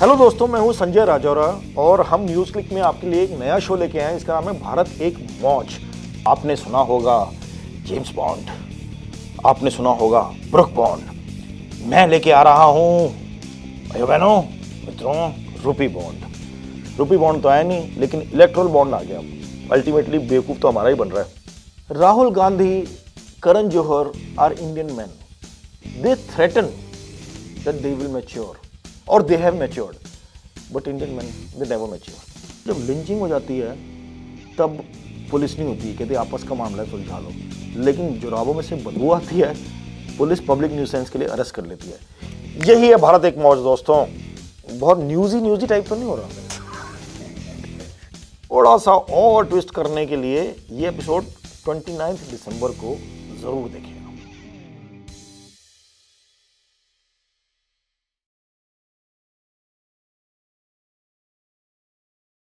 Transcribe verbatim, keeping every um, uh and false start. Hello दोस्तों, मैं हूं संजय राजौरा और हम न्यूज़ क्लिक में आपके लिए एक नया शो लेके आए हैं। इसका नाम है भारत एक मौज। आपने सुना होगा जेम्स बॉन्ड, आपने सुना होगा ब्रुक बॉन्ड, मैं लेके आ रहा हूं भाइयों बहनों मित्रों रूपी बॉन्ड। रूपी बॉन्ड तो आया नहीं, लेकिन इलेक्ट्रोल बॉन्ड आ गया। अल्टीमेटली बेवकूफ़ तो हमारा ही बन रहा है। Rahul Gandhi, Karan Johar are Indian man, they threaten that they will mature और they have matured, but Indian man they never mature. जब लिंचिंग हो जाती है तब पुलिस नहीं होती है, कहते आपस का मामला है सुलझा लो, लेकिन जुराबों में से बदबू आती है, पुलिस पब्लिक न्यूसेंस के लिए अरेस्ट कर लेती है। यही है भारत एक मौज दोस्तों। बहुत न्यूज़ी न्यूज़ी टाइप तो नहीं हो रहा, थोड़ा सा और ट्विस्ट करने के लिए ये एपिसोड ट्वेंटी नाइन्थ दिसंबर को ज़रूर देखें।